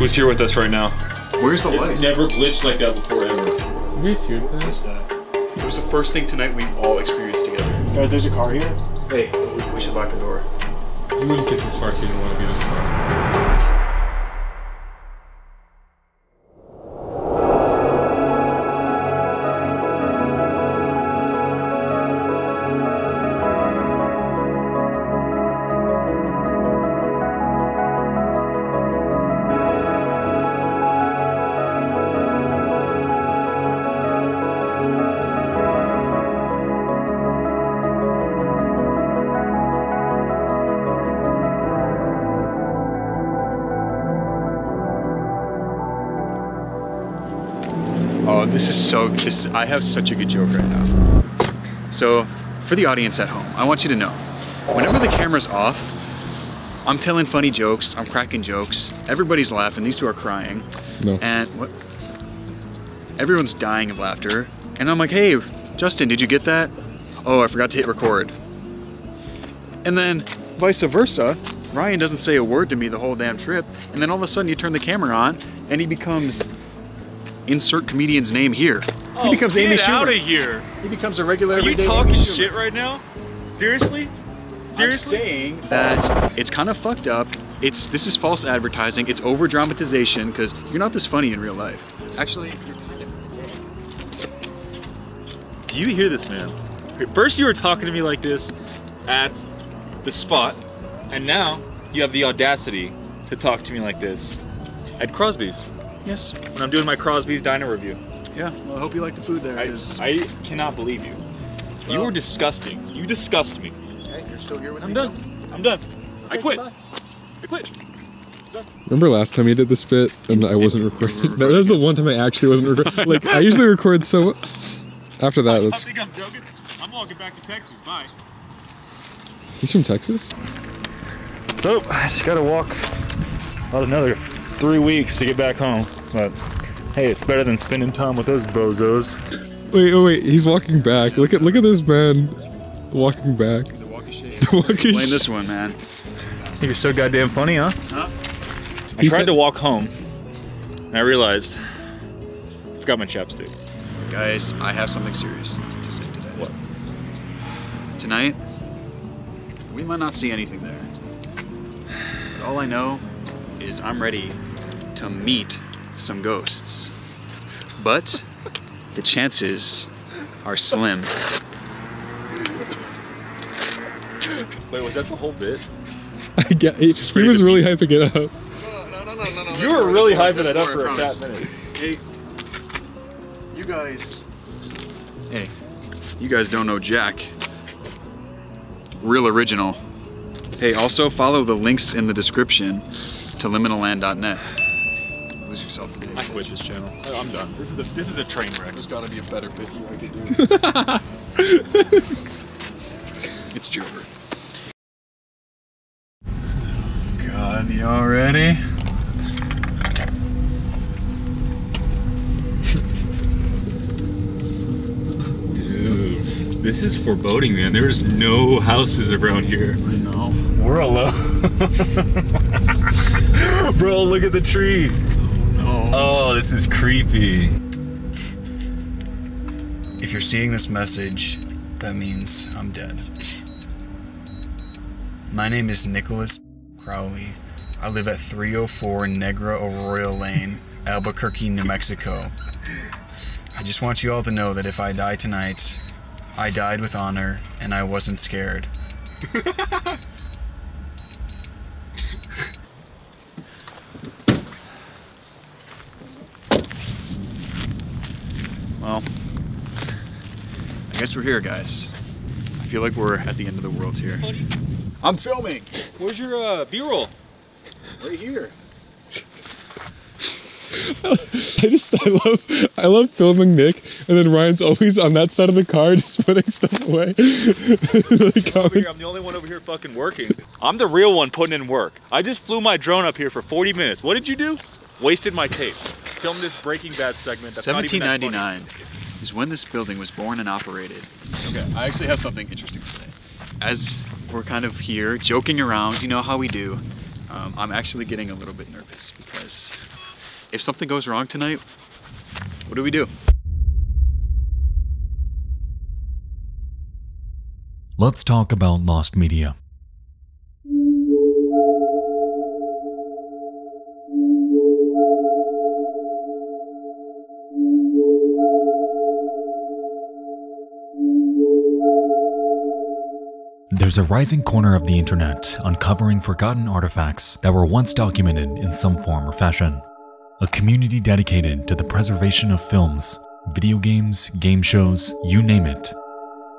Who's here with us right now? Where's the light? It's never glitched like that before ever. Who's here with us? It was the first thing tonight we all experienced together. Guys, there's a car here. Hey, we should lock the door. You wouldn't get this far if you didn't want to be this far. This is so, I have such a good joke right now. So, for the audience at home, I want you to know, whenever the camera's off, I'm telling funny jokes, I'm cracking jokes, everybody's laughing, these two are crying. No. And what? Everyone's dying of laughter. And I'm like, hey, Justin, did you get that? Oh, I forgot to hit record. And then, vice versa, Ryan doesn't say a word to me the whole damn trip, and then all of a sudden you turn the camera on, and he becomes insert comedian's name here. Oh, he becomes Amy Schumer. Get out of here. He becomes a regular Are you talking shit right now? Seriously? Seriously? I'm saying that it's kind of fucked up. This is false advertising. It's over dramatization because you're not this funny in real life. Actually, you're kind of a dick. Do you hear this, man? First you were talking to me like this at the spot, and now you have the audacity to talk to me like this at Crosby's. Yes. And I'm doing my Crosby's Diner review. Yeah, well, I hope you like the food there. I cannot believe you. Well, you were disgusting. You disgust me. Hey, you're still here with me. I'm done. Okay, I quit. Remember last time you did this bit and I wasn't recording? That was the one time I actually wasn't recording. Like, I usually record so... After that, I think I'm joking. I'm walking back to Texas. Bye. He's from Texas? So, I just gotta walk about another 3 weeks to get back home, but hey, it's better than spending time with those bozos. Wait, oh wait, he's walking back. Look at this man walking back. The walk of shame. Explain this one, man. You're so goddamn funny, huh? I tried to walk home, and I realized I forgot my chapstick. Guys, I have something serious to say today. What? Tonight, we might not see anything there. But all I know is I'm ready to meet some ghosts, but the chances are slim. Wait, was that the whole bit? I guess he was really hyping it up. No. You were really hyping it up for a fat minute. Hey, you guys don't know Jack. Real original. Hey, also follow the links in the description to liminalland.net. Lose yourself today. I quit this channel. I'm done. This is a train wreck. There's gotta be a better bit here I could do. It's Joker. Oh God, y'all ready? Dude, this is foreboding, man. There's no houses around here. I know. We're alone. Bro, look at the tree. Oh, no. Oh, this is creepy. If you're seeing this message, that means I'm dead. My name is Nicholas Crowley. I live at 304 Negra Arroyo Lane, Albuquerque, New Mexico. I just want you all to know that if I die tonight, I died with honor and I wasn't scared. Well, I guess we're here, guys. I feel like we're at the end of the world here. I'm filming. Where's your B-roll? Right here. I love filming Nick, and then Ryan's always on that side of the car just putting stuff away. I'm the only one over here fucking working. I'm the real one putting in work. I just flew my drone up here for 40 minutes. What did you do? Wasted my tape. Film this Breaking Bad segment. That's 1799 that is when this building was born and operated. Okay, I actually have something interesting to say. As we're kind of here, joking around, you know how we do, I'm actually getting a little bit nervous because if something goes wrong tonight, what do we do? Let's talk about lost media. There's a rising corner of the internet uncovering forgotten artifacts that were once documented in some form or fashion. A community dedicated to the preservation of films, video games, game shows, you name it.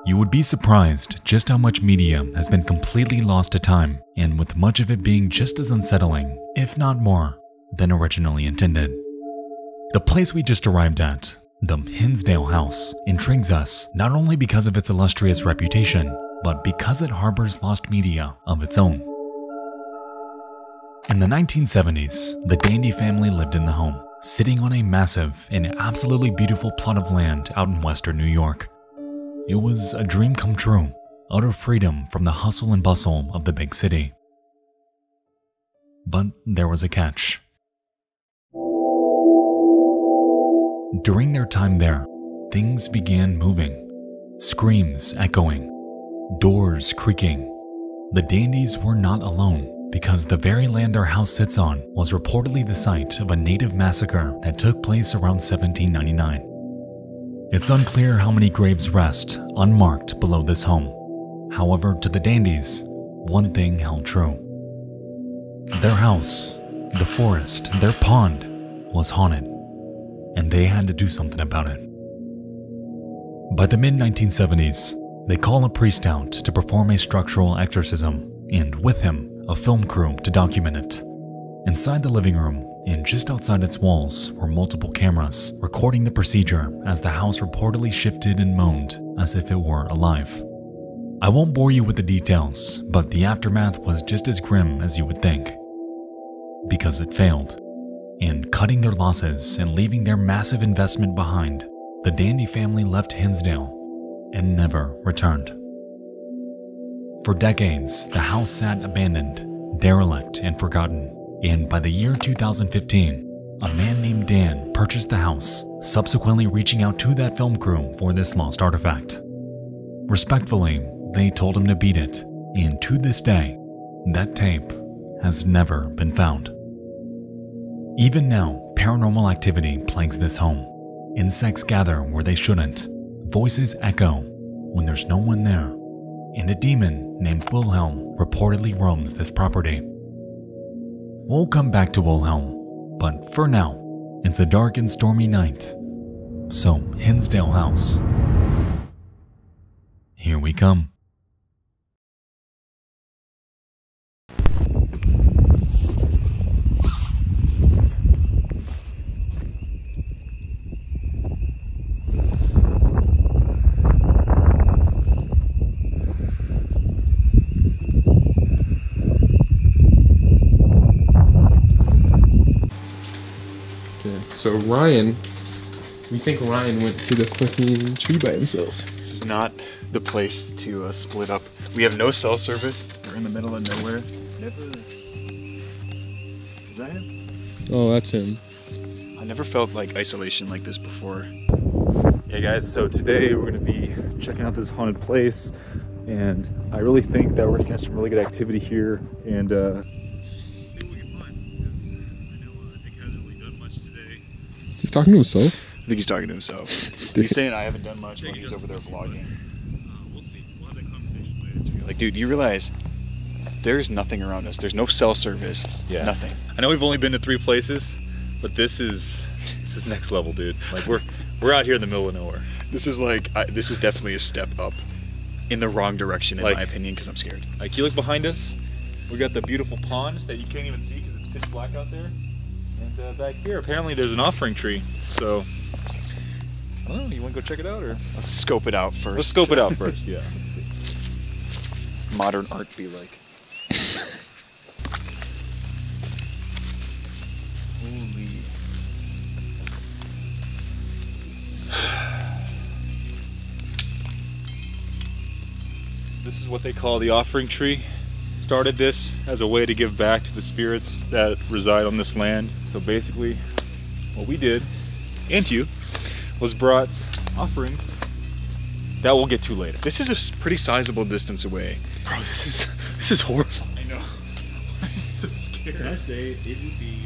You would be surprised just how much media has been completely lost to time, and with much of it being just as unsettling, if not more, than originally intended. The place we just arrived at, the Hinsdale House, intrigues us not only because of its illustrious reputation, but because it harbors lost media of its own. In the 1970s, the Dandy family lived in the home, sitting on a massive and absolutely beautiful plot of land out in western New York. It was a dream come true, utter freedom from the hustle and bustle of the big city. But there was a catch. During their time there, things began moving, screams echoing, doors creaking. The Dandies were not alone, because the very land their house sits on was reportedly the site of a native massacre that took place around 1799. It's unclear how many graves rest unmarked below this home. However, to the Dandies, one thing held true. Their house, the forest, their pond was haunted, and they had to do something about it. By the mid-1970s, they call a priest out to perform a structural exorcism, and with him, a film crew to document it. Inside the living room, and just outside its walls, were multiple cameras recording the procedure as the house reportedly shifted and moaned as if it were alive. I won't bore you with the details, but the aftermath was just as grim as you would think. Because it failed. And cutting their losses and leaving their massive investment behind, the Dandy family left Hinsdale and never returned. For decades, the house sat abandoned, derelict, and forgotten, and by the year 2015, a man named Dan purchased the house, subsequently reaching out to that film crew for this lost artifact. Respectfully, they told him to beat it, and to this day, that tape has never been found. Even now, paranormal activity plagues this home. Insects gather where they shouldn't, voices echo when there's no one there, and a demon named Wilhelm reportedly roams this property. We'll come back to Wilhelm, but for now, it's a dark and stormy night. So, Hinsdale House. Here we come. So Ryan, we think Ryan went to the fucking tree by himself. This is not the place to split up. We have no cell service. We're in the middle of nowhere. Never. Is that him? Oh, that's him. I never felt like isolation like this before. Hey guys, so today we're gonna be checking out this haunted place, and I really think that we're gonna catch some really good activity here, and talking to himself? I think he's talking to himself. He's saying I haven't done much while he's over there vlogging. We'll see. We'll have that conversation later. It's really like, dude, you realize there's nothing around us. There's no cell service. Yeah. Nothing. I know we've only been to 3 places, but this is next level, dude. Like we're out here in the middle of nowhere. This is like this is definitely a step up in the wrong direction in my opinion, because I'm scared. Like you look behind us, we got the beautiful pond that you can't even see because it's pitch black out there. And back here, apparently there's an offering tree, so I don't know, you want to go check it out, or? Let's scope it out first. Let's scope it out first, yeah. Let's see. Modern art be like. Holy. So this is what they call the offering tree. started this as a way to give back to the spirits that reside on this land. So basically what we did, and you, was brought offerings that we'll get to later. This is a pretty sizable distance away. Bro, this is horrifying. I know. I'm so scared. Can I say, it would be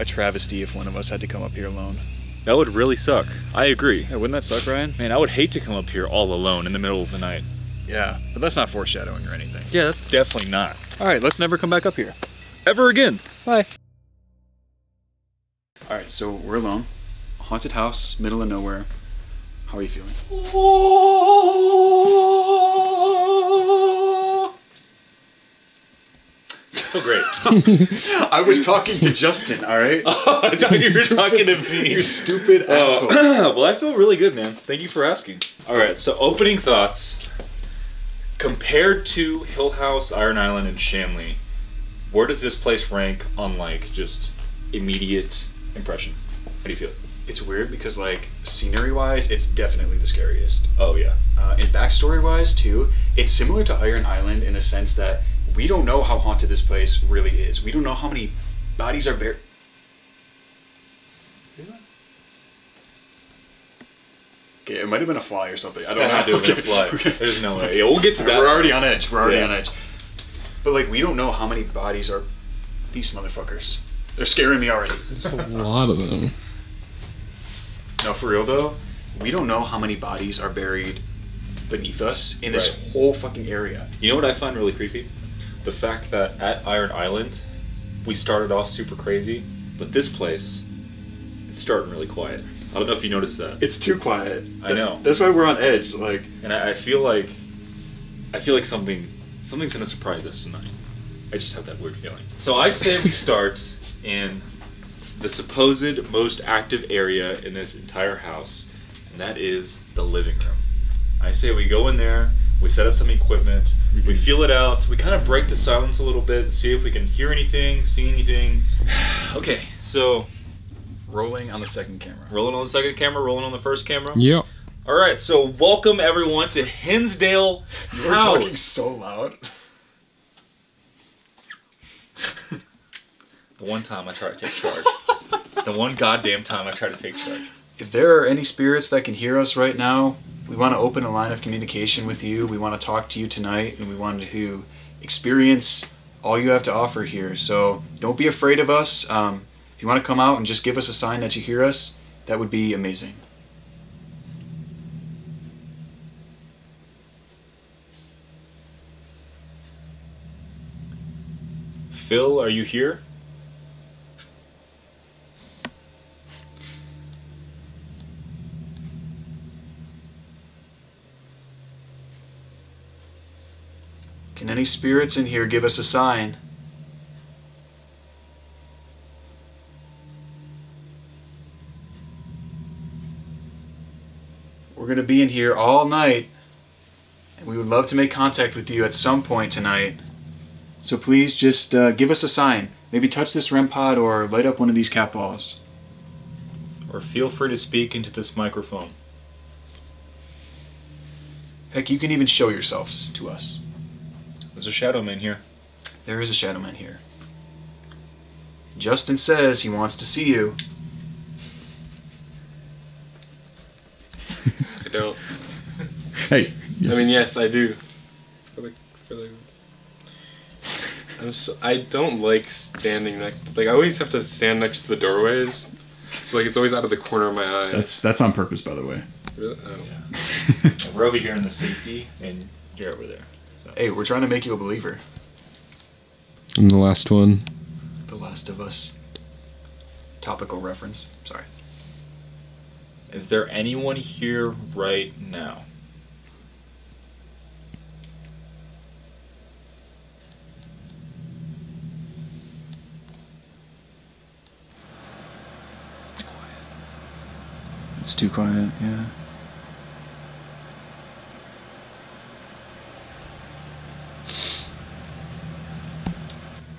a travesty if one of us had to come up here alone. That would really suck. I agree. Yeah, wouldn't that suck, Ryan? Man, I would hate to come up here all alone in the middle of the night. Yeah, but that's not foreshadowing or anything. Yeah, that's definitely not. All right, let's never come back up here. Ever again. Bye. All right, so we're alone. Haunted house, middle of nowhere. How are you feeling? I feel great. I was talking to Justin, all right? Oh, I thought you were talking to me. You stupid asshole. Well, I feel really good, man. Thank you for asking. All right, so opening thoughts. Compared to Hill House, Iron Island, and Shanley, where does this place rank on, like, just immediate impressions? How do you feel? It's weird because, like, scenery-wise, it's definitely the scariest. Oh, yeah. And backstory-wise, too, it's similar to Iron Island in a sense that we don't know how haunted this place really is. We don't know how many bodies are buried. Okay, it might have been a fly or something. I don't know. It had to have been a fly. Okay. There's no way. Yeah, we'll get to that. We're already on edge. We're already on edge. But, like, we don't know how many bodies are these motherfuckers. They're scaring me already. There's a lot of them. No, for real though, we don't know how many bodies are buried beneath us in this whole fucking area. You know what I find really creepy? The fact that at Iron Island, we started off super crazy, but this place, it's starting really quiet. I don't know if you noticed that. It's too quiet. I know. That's why we're on edge. Like, and I feel like something's gonna surprise us tonight. I just have that weird feeling. So I say we start in the supposed most active area in this entire house, and that is the living room. I say we go in there, we set up some equipment, we feel it out, we kind of break the silence a little bit, see if we can hear anything, see anything. Okay, so rolling on the second camera. Rolling on the second camera, rolling on the first camera. Yep. All right, so welcome everyone to Hinsdale House. You were talking so loud. The one time I try to take charge. The one goddamn time I try to take charge. If there are any spirits that can hear us right now, we want to open a line of communication with you. We want to talk to you tonight, and we want to experience all you have to offer here. So don't be afraid of us. If you want to come out and just give us a sign that you hear us, that would be amazing. Phil, are you here? Can any spirits in here give us a sign? We're going to be in here all night, and we would love to make contact with you at some point tonight. So please just give us a sign. Maybe touch this REM pod or light up one of these cat balls. Or feel free to speak into this microphone. Heck, you can even show yourselves to us. There's a shadow man here. There is a shadow man here. Justin says he wants to see you. I don't. Hey. Yes. I mean, yes, I do. I don't like standing next. Like, I always have to stand next to the doorways, so like it's always out of the corner of my eye. That's on purpose, by the way. Really? Oh. Yeah. We're over here in the safety, and you're over there. Hey, we're trying to make you a believer. And the last one. The Last of Us. Topical reference. Sorry. Is there anyone here right now? It's quiet. It's too quiet, yeah.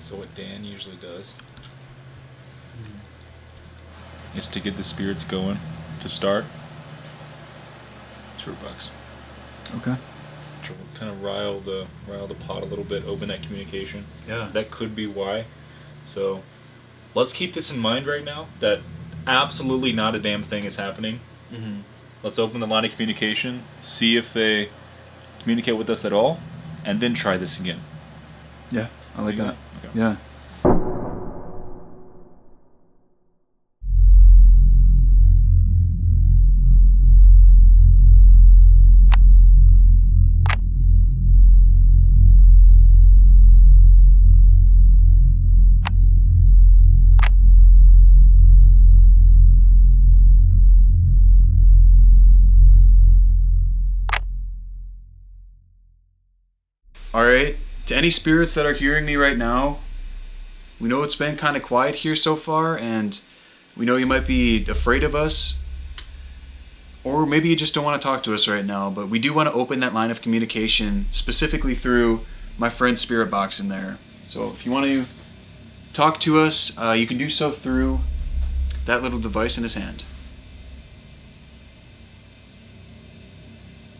So what Dan usually does is to get the spirits going to start $2. Okay. kind of rile the pot a little bit, open that communication. Yeah. That could be why. So let's keep this in mind right now, that absolutely not a damn thing is happening. Mm-hmm. Let's open the line of communication, see if they communicate with us at all, and then try this again. Yeah, I like that. Okay. Yeah. Alright, to any spirits that are hearing me right now, we know it's been kind of quiet here so far, and we know you might be afraid of us, or maybe you just don't want to talk to us right now, but we do want to open that line of communication specifically through my friend's spirit box in there. So if you want to talk to us, you can do so through that little device in his hand.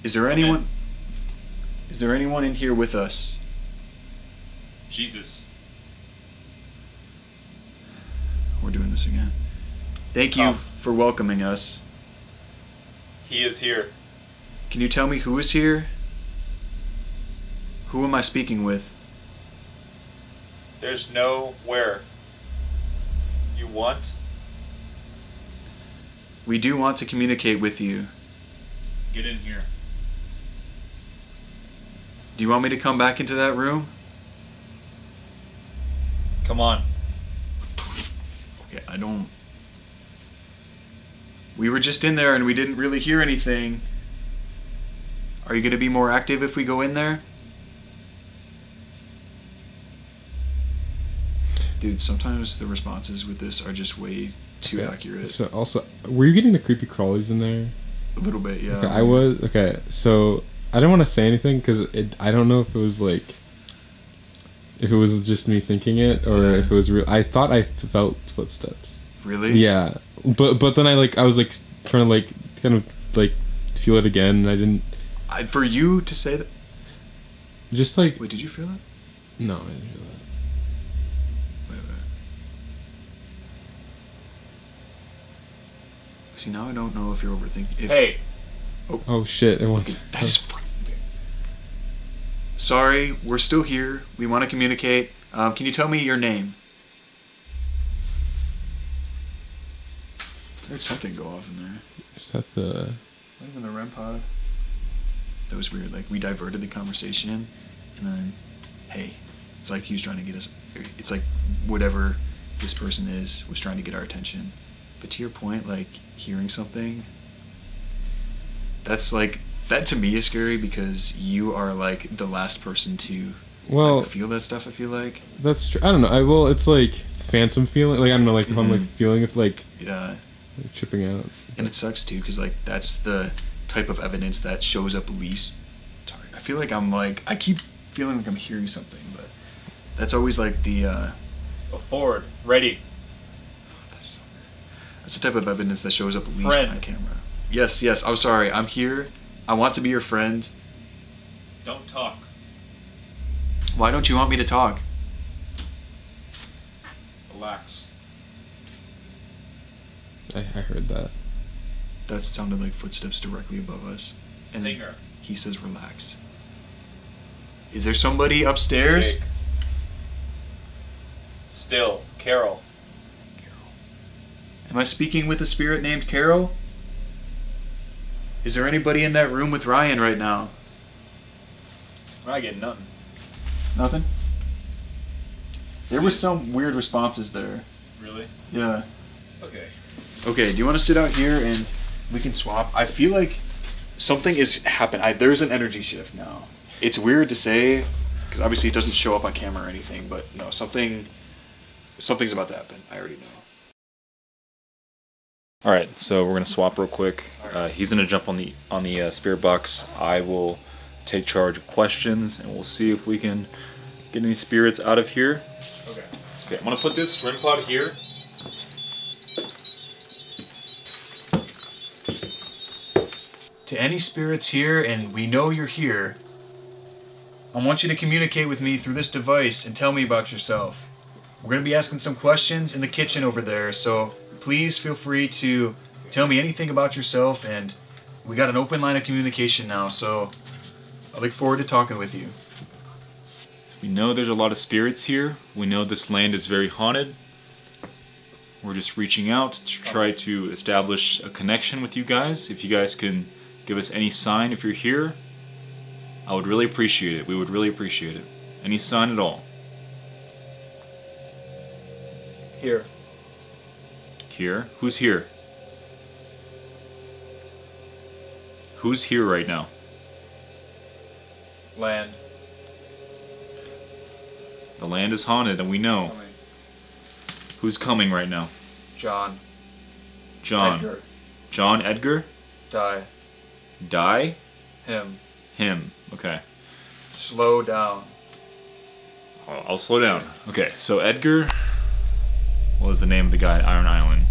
Is there anyone... Is there anyone in here with us? Jesus. We're doing this again. Thank you for welcoming us. He is here. Can you tell me who is here? Who am I speaking with? There's nowhere. You want? We do want to communicate with you. Get in here. Do you want me to come back into that room? Come on. Okay, I don't... We were just in there and we didn't really hear anything. Are you going to be more active if we go in there? Dude, sometimes the responses with this are just way too accurate. So also, were you getting the creepy crawlies in there? A little bit, yeah. Okay, I was... Okay, so... I don't want to say anything because I don't know if it was like, if it was just me thinking it or if it was real. I thought I felt footsteps. Really? Yeah, but then I was like trying to like kind of like feel it again, and I didn't. For you to say that. Just like. Wait, did you feel it? No, I didn't feel that. Wait. See, now I don't know if you're overthinking. Hey. Oh shit, it was. That is fucking weird. Sorry, we're still here. We want to communicate. Can you tell me your name? I heard something go off in there. Is that the... Not even the REM pod. That was weird. Like, we diverted the conversation, and then, hey, it's like he was trying to get us... It's like whatever this person is was trying to get our attention. But to your point, like, hearing something... That's like, that to me is scary because you are like the last person to feel that stuff, I feel like. That's true. I don't know. It's like phantom feeling. Like, I don't know, like if I'm like feeling it, like, yeah, like tripping out. And it sucks too because like that's the type of evidence that shows up least. Sorry. I feel like I'm like, I keep feeling like I'm hearing something, but that's always like the. Go forward. Ready. Oh, that's the type of evidence that shows up least on camera. Yes, yes, I'm sorry. I'm here. I want to be your friend. Don't talk. Why don't you want me to talk? Relax. I heard that. That sounded like footsteps directly above us. And Singer. He says relax. Is there somebody upstairs? Jake. Still, Carol. Carol. Am I speaking with a spirit named Carol? Is there anybody in that room with Ryan right now? I get nothing. Nothing? There were some weird responses there. Really? Yeah. Okay. Okay, do you want to sit out here and we can swap? I feel like something is happening. There's an energy shift now. It's weird to say, because obviously it doesn't show up on camera or anything, but no, something's about to happen. I already know. All right, so we're gonna swap real quick. He's gonna jump on the spirit box. I will take charge of questions, and we'll see if we can get any spirits out of here. Okay. Okay. I'm gonna put this REM pod here. To any spirits here, and we know you're here. I want you to communicate with me through this device and tell me about yourself. We're going to be asking some questions in the kitchen over there, so please feel free to tell me anything about yourself, and we got an open line of communication now, so I look forward to talking with you. We know there's a lot of spirits here. We know this land is very haunted. We're just reaching out to try to establish a connection with you guys. If you guys can give us any sign if you're here, I would really appreciate it. We would really appreciate it. Any sign at all. Here. Here? Who's here? Who's here right now? Land. The land is haunted, and we know. Coming. Who's coming right now? John. John. Edgar. John Edgar? Die. Die? Him. Him. Okay. Slow down. I'll slow down. Okay, so Edgar... What was the name of the guy at Iron Island?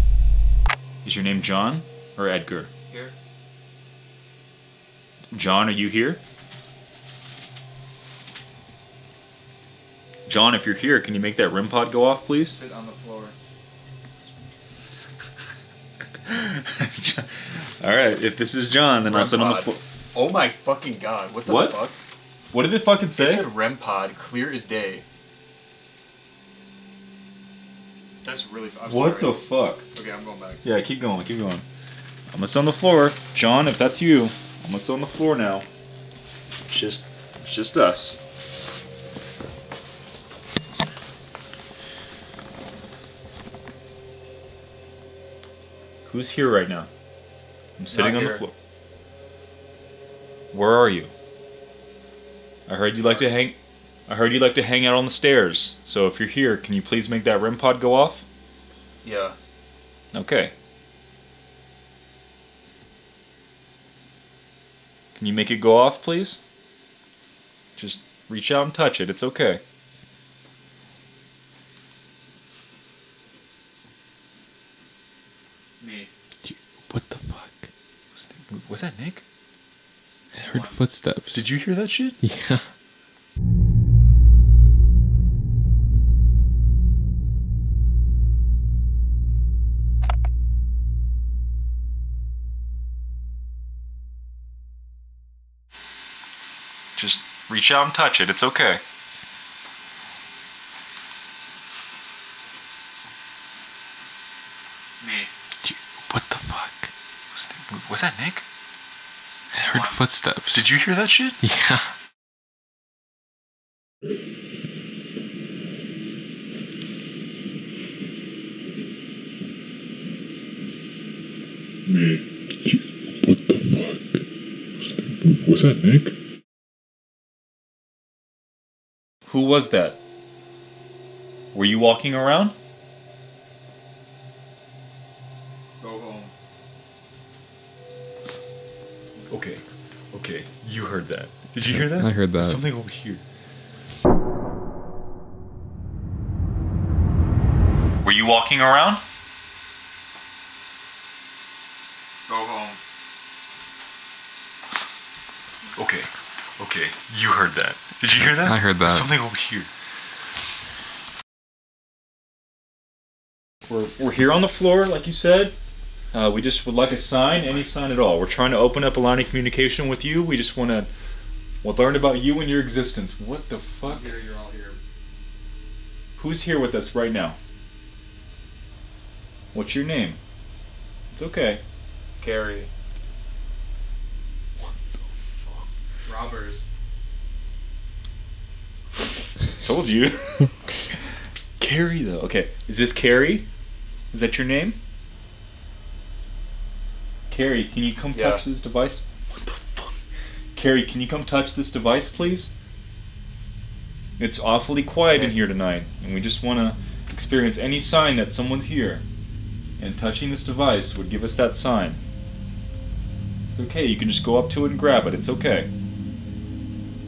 Is your name John or Edgar? Here. John, are you here? John, if you're here, can you make that REM pod go off, please? Sit on the floor. Alright, if this is John, then I'll sit on the floor. Oh my fucking god, what the fuck? What did it fucking say? It said REM pod, clear as day. That's really I'm what sorry. The fuck? Okay, I'm going back. Yeah, keep going, keep going. I'm gonna sit on the floor. John, if that's you, I'm gonna sit on the floor now. It's just us. Who's here right now? I'm sitting on the floor. Where are you? I heard you like to hang. I heard you like to hang out on the stairs. So if you're here, can you please make that REM pod go off? Yeah. Okay. Can you make it go off, please? Just reach out and touch it. It's okay. Me. What the fuck? Was that Nick? I heard footsteps. Did you hear that shit? Yeah. Just reach out and touch it. It's okay. Me. What the fuck? Was that Nick? I heard footsteps. Did you hear that shit? Yeah. Me. What the fuck? Was that Nick? Who was that? Were you walking around? Go home. Okay. Okay. You heard that. Did you hear that? I heard that. Something over here. Were you walking around? Go home. Okay. Okay, you heard that. Did you hear that? I heard that. Something over here. We're here on the floor, like you said. We just would like a sign, any sign at all. We're trying to open up a line of communication with you. We just want to learn about you and your existence. What the fuck? Here, you're all here. Who's here with us right now? What's your name? It's okay. Carrie. Robbers. Told you. Carrie, though. Okay. Is this Carrie? Is that your name? Carrie, can you come touch this device? What the fuck? Carrie, can you come touch this device, please? It's awfully quiet in here tonight, and we just want to experience any sign that someone's here. And touching this device would give us that sign. It's okay. You can just go up to it and grab it. It's okay.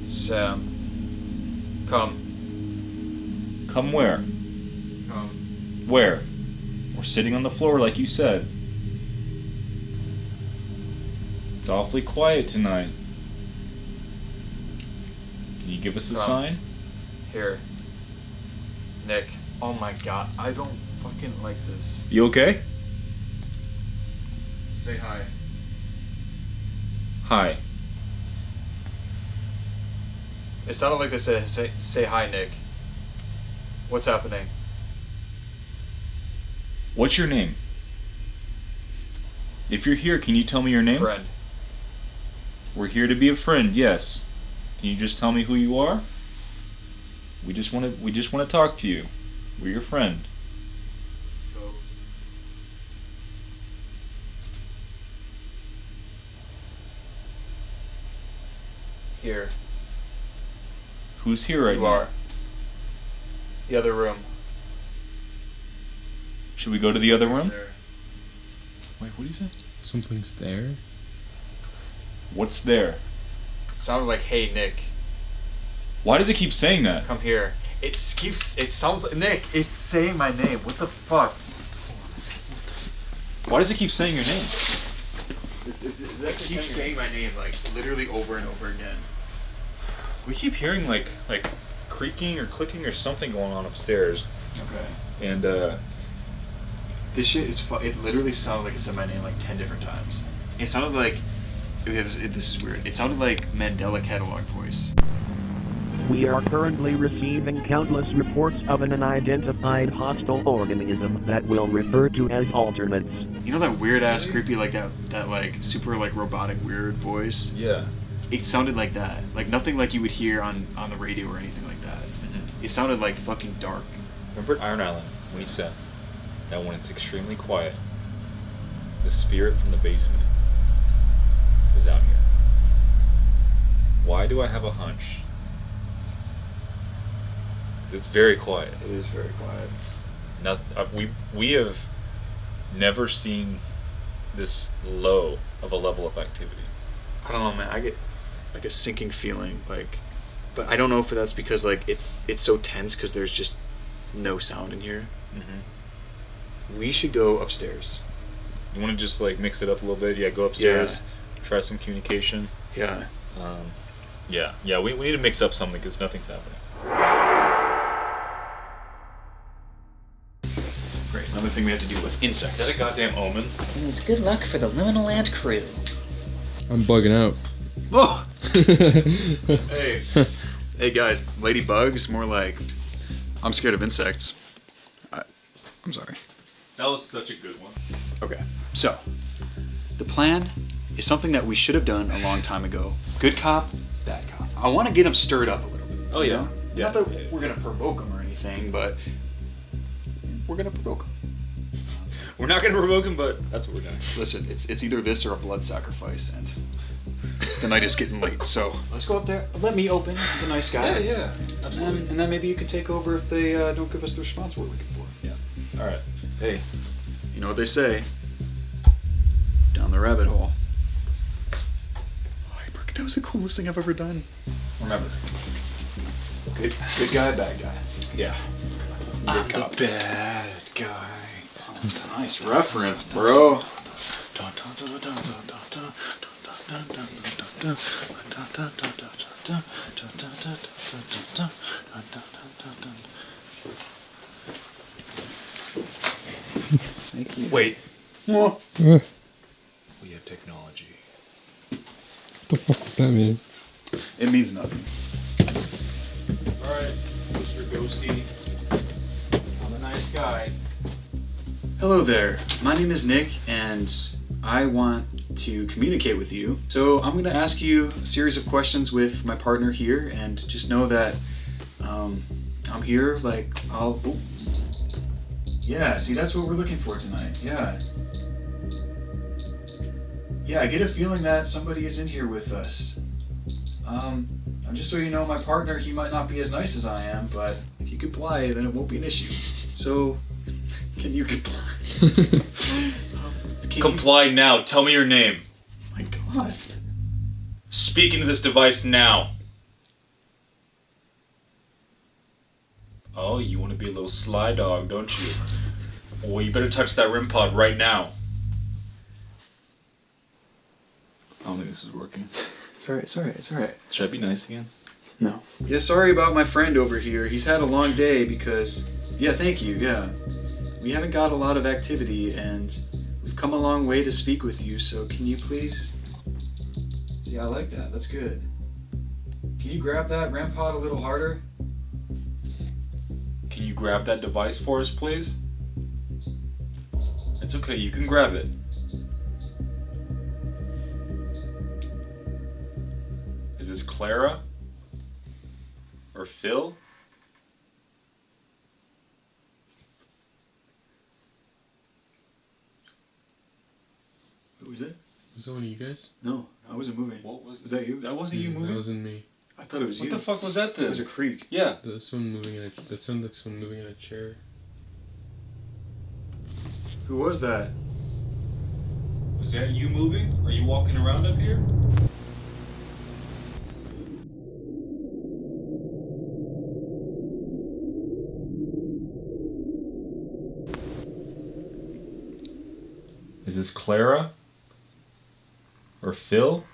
Sam, come. Come where? Come. Where? We're sitting on the floor like you said. It's awfully quiet tonight. Can Can you give us a sign? Here. Nick. Oh my god, I don't fucking like this. You okay? Say hi. Hi. It sounded like they said, say hi, Nick. What's happening? What's your name? If you're here, can you tell me your name? Friend. We're here to be a friend, yes. Can you just tell me who you are? We just want to talk to you. We're your friend. Go. Here. Who's here right now? You are. The other room. Should we go to the other room? There. Wait, what is it? Something's there. What's there? It sounded like, hey, Nick. Why does it keep saying that? Come here. It sounds like, Nick, it's saying my name. What the fuck? Why does it keep saying your name? It keeps saying my name, like, literally over and over again. We keep hearing, like creaking or clicking or something going on upstairs. Okay. And, this shit is it literally sounded like it said my name, like, 10 different times. It sounded like... This is weird. It sounded like Mandela catalog voice. We are currently receiving countless reports of an unidentified hostile organism that we'll refer to as alternates. You know that weird-ass, creepy, like, that like, super, like, robotic, weird voice? Yeah. It sounded like that. Like, nothing like you would hear on the radio or anything like that. Mm-hmm. It sounded, like, fucking dark. Remember Iron Island, when he said that when it's extremely quiet, the spirit from the basement is out here. Why do I have a hunch? It's very quiet. It is very quiet. It's not, we have never seen this low of a level of activity. I don't know, man. I get like a sinking feeling, like, but I don't know if that's because like it's so tense because there's just no sound in here. Mm-hmm. We should go upstairs. You want to just like mix it up a little bit? Yeah, go upstairs. Yeah. Try some communication. Yeah. Yeah. We need to mix up something because nothing's happening. Great. Another thing we have to deal with. Insects. Is that a goddamn omen? It means good luck for the Liminal Land crew. I'm bugging out. Oh! Hey. Hey guys, ladybugs, more like, I'm scared of insects. I'm sorry. That was such a good one. Okay, so, the plan is something that we should have done a long time ago. Good cop, bad cop. I want to get them stirred up a little bit. Oh yeah. Yeah. Not that we're going to provoke them or anything, but we're gonna provoke him. We're not gonna provoke him, but that's what we're doing. Listen, it's either this or a blood sacrifice, and the night is getting late, so let's go up there. Let me open the nice guy. Yeah, absolutely. And then maybe you can take over if they don't give us the response we're looking for. Yeah. All right. Hey, you know what they say? Down the rabbit hole. Oh, Brooke, that was the coolest thing I've ever done. Remember, good guy, bad guy. Yeah. I'm the bad guy. Nice reference, bro. Thank you. Wait. What? We have technology. What the fuck does that mean? It means nothing. Alright, Mr. Ghosty. Nice guy. Hello there. My name is Nick, and I want to communicate with you. So I'm going to ask you a series of questions with my partner here, and just know that I'm here. Like oh. Yeah. See, that's what we're looking for tonight. Yeah. Yeah. I get a feeling that somebody is in here with us. Just so you know, my partner, he might not be as nice as I am, but if you comply, then it won't be an issue. So, can you comply? Comply now. Tell me your name. Oh my god. Speak into this device now. Oh, you want to be a little sly dog, don't you? Well, you better touch that REM pod right now. I don't think this is working. It's alright, it's alright, it's alright. Should I be nice again? No. Yeah, sorry about my friend over here. He's had a long day because... Yeah, thank you, yeah. We haven't got a lot of activity, and we've come a long way to speak with you, so can you please... See, I like that. That's good. Can you grab that ramp pod a little harder? Can you grab that device for us, please? It's okay, you can grab it. Is this Clara? Or Phil? Who was it? Was that one of you guys? No, I wasn't moving. What was it? Was that you? That wasn't you moving? That wasn't me. I thought it was you. What the fuck was that then? It was a creak. Yeah. That sounded like someone moving in a chair. Who was that? Was that you moving? Are you walking around up here? Is this Clara? Or Phil?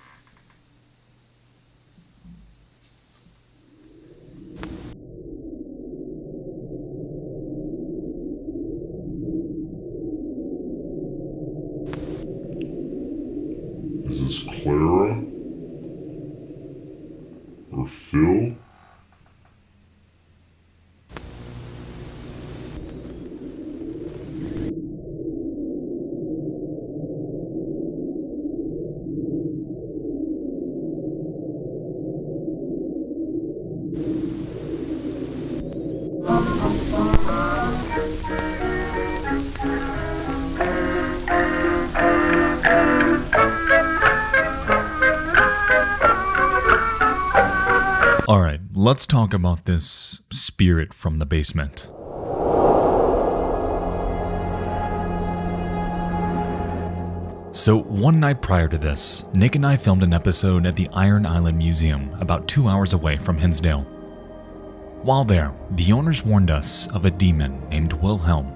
Is this Clara? Or Phil? Alright, let's talk about this spirit from the basement. So, one night prior to this, Nick and I filmed an episode at the Iron Island Museum, about 2 hours away from Hinsdale. While there, the owners warned us of a demon named Wilhelm.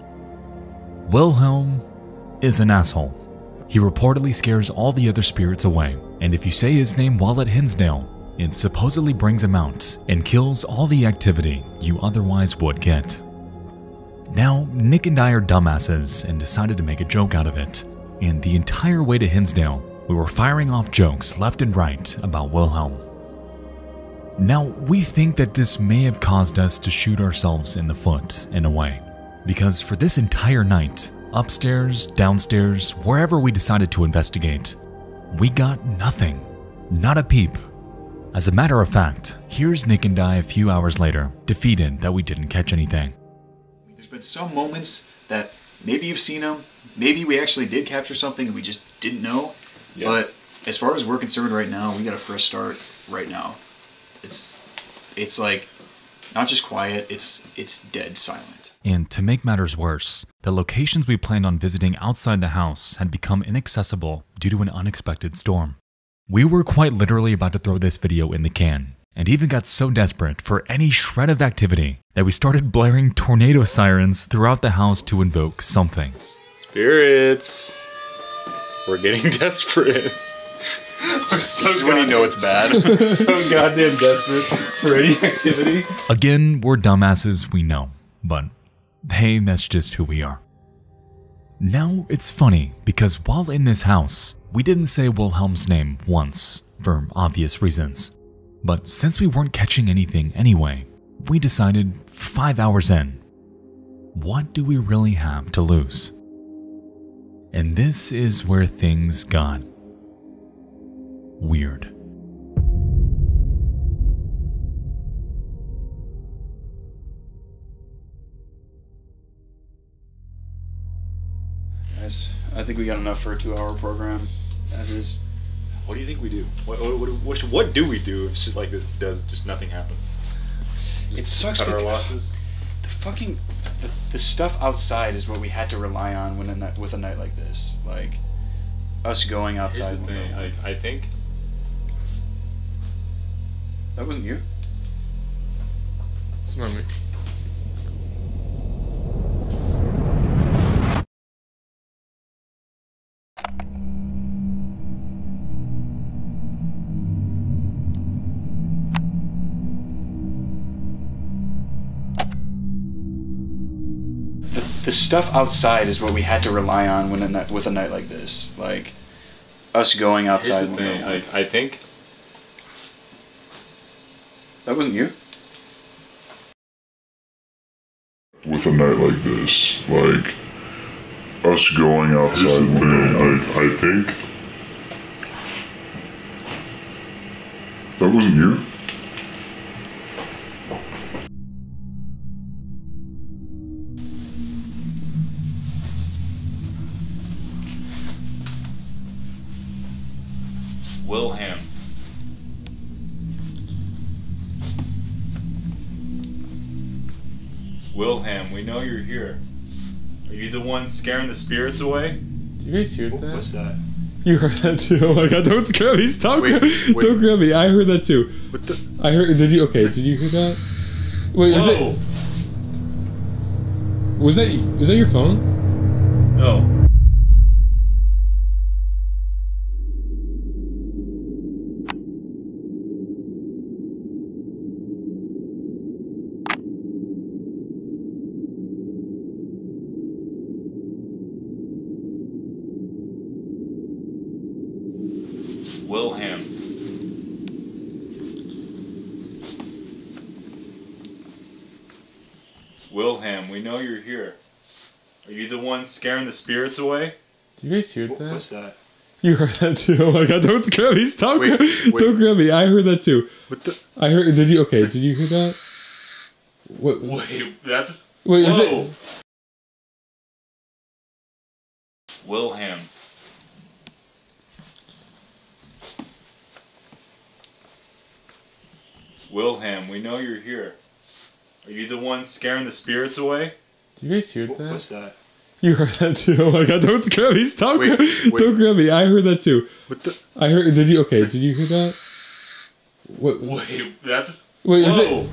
Wilhelm is an asshole. He reportedly scares all the other spirits away, and if you say his name while at Hinsdale, it supposedly brings him out and kills all the activity you otherwise would get. Now, Nick and I are dumbasses and decided to make a joke out of it. And the entire way to Hinsdale, we were firing off jokes left and right about Wilhelm. Now, we think that this may have caused us to shoot ourselves in the foot in a way. Because for this entire night, upstairs, downstairs, wherever we decided to investigate, we got nothing. Not a peep. As a matter of fact, here's Nick and I a few hours later, defeated that we didn't catch anything. There's been some moments that maybe you've seen them, maybe we actually did capture something that we just didn't know, yeah. But as far as we're concerned right now, we got a fresh start right now. It's like, not just quiet, it's dead silent. And to make matters worse, the locations we planned on visiting outside the house had become inaccessible due to an unexpected storm. We were quite literally about to throw this video in the can, and even got so desperate for any shred of activity that we started blaring tornado sirens throughout the house to invoke something. Spirits! We're getting desperate. We're so this is when you know it's bad. We're so goddamn desperate for any activity. Again, we're dumbasses, we know, but hey, that's just who we are. Now, it's funny, because while in this house, we didn't say Wilhelm's name once, for obvious reasons. But since we weren't catching anything anyway, we decided 5 hours in, what do we really have to lose? And this is where things got weird. I think we got enough for a 2-hour program, as is. What do you think we do? What do we do if shit like this does just nothing happen? Just it sucks cut our losses. The fucking the stuff outside is what we had to rely on when with a night like this. Like us going outside. Here's the thing, I think that wasn't you. It's not me. the stuff outside is what we had to rely on when with a night like this. Like, us going outside. Here's the thing, like, I think... That wasn't you? With a night like this, like, us going outside window, I think... That wasn't you? Wilhelm. Wilhelm, we know you're here. Are you the one scaring the spirits away? Did you guys hear that? What was that? You heard that too? Oh my god, don't grab me, stop. Wait. Don't grab me, I heard that too. What the? I heard, did you hear that? Wait, is it? Was that your phone? No. Wilhelm, we know you're here. Are you the one scaring the spirits away? Did you guys hear that? What was that? You heard that too? Oh my god, don't grab me, stop. Wait. Don't grab me, I heard that too. What the? I heard, did you hear that? What? Wait, that's... Wait, is it? Wilhelm. Wilhelm, we know you're here. Are you the one scaring the spirits away? Did you guys hear that? What was that? You heard that too? Oh my god, don't grab me, stop. Wait. Don't grab me, I heard that too. What the? I heard, did you hear that? What? Wait, that's... Wait, is it?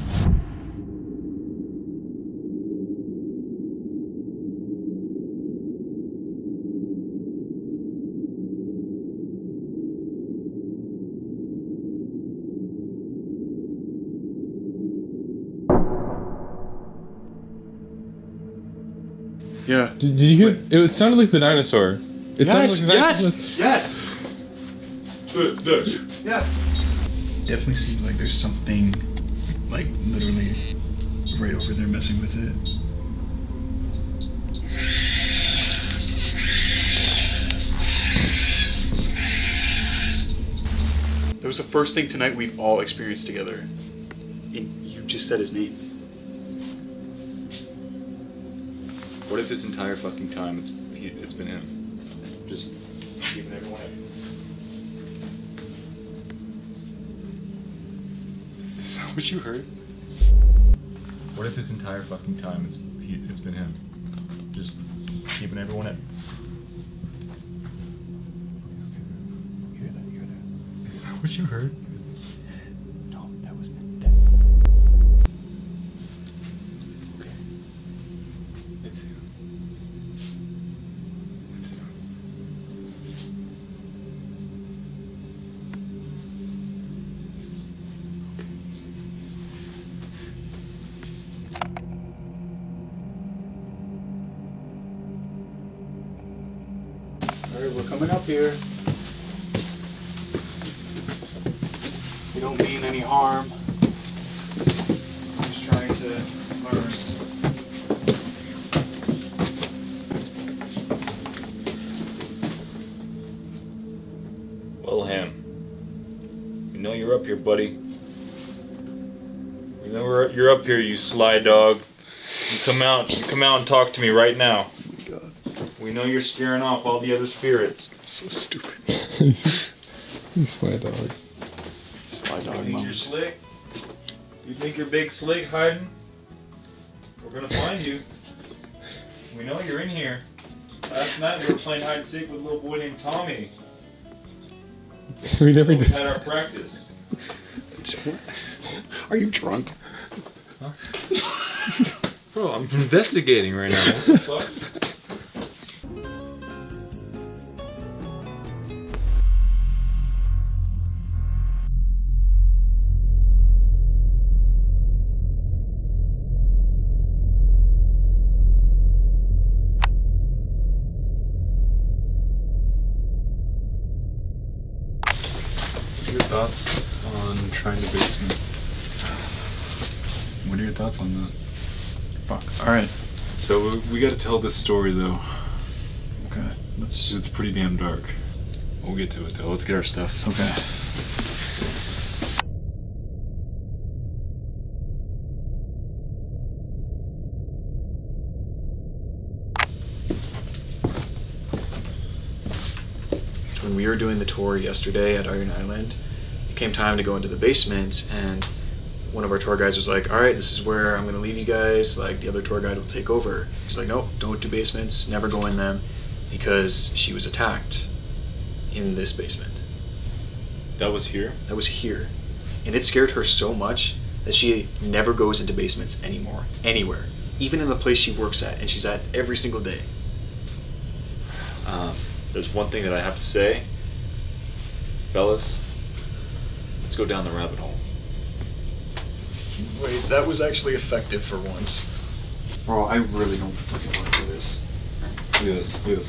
Yeah. Did you hear? It sounded like the dinosaur. It sounded like the dinosaur. Yes! Yeah. Definitely seems like there's something, like, literally right over there messing with it. That was the first thing tonight we've all experienced together. And you just said his name. What if this entire fucking time it's been him? Just keeping everyone in. Is that what you heard? What if this entire fucking time it's been him? Just keeping everyone in. Okay. Hear that. Is that what you heard? We're coming up here. We don't mean any harm. We're just trying to learn. Wilhelm, we know you're up here, buddy. We know you're up here, you sly dog. You come out and talk to me right now. We know you're scaring off all the other spirits. So stupid. You sly dog. Sly dog. You think you're slick? You think you're big slick hiding? We're gonna find you. We know you're in here. Last night we were playing hide and seek with a little boy named Tommy. We had our practice. Are you drunk? Huh? Bro, I'm investigating right now. What the fuck? thoughts on trying to basement? What are your thoughts on that? Fuck. Alright. So we gotta tell this story though. Okay. It's pretty damn dark. We'll get to it though. Let's get our stuff. Okay. When we were doing the tour yesterday at Iron Island, it came time to go into the basement, and one of our tour guides was like, all right, this is where I'm going to leave you guys. Like, the other tour guide will take over. She's like, nope, don't do basements, never go in them, because she was attacked in this basement. That was here? That was here. And it scared her so much that she never goes into basements anymore, anywhere, even in the place she works at, and she's at every single day. There's one thing that I have to say. Fellas, let's go down the rabbit hole. Wait, that was actually effective for once. Bro, I really don't fucking want to do this. Look at this, look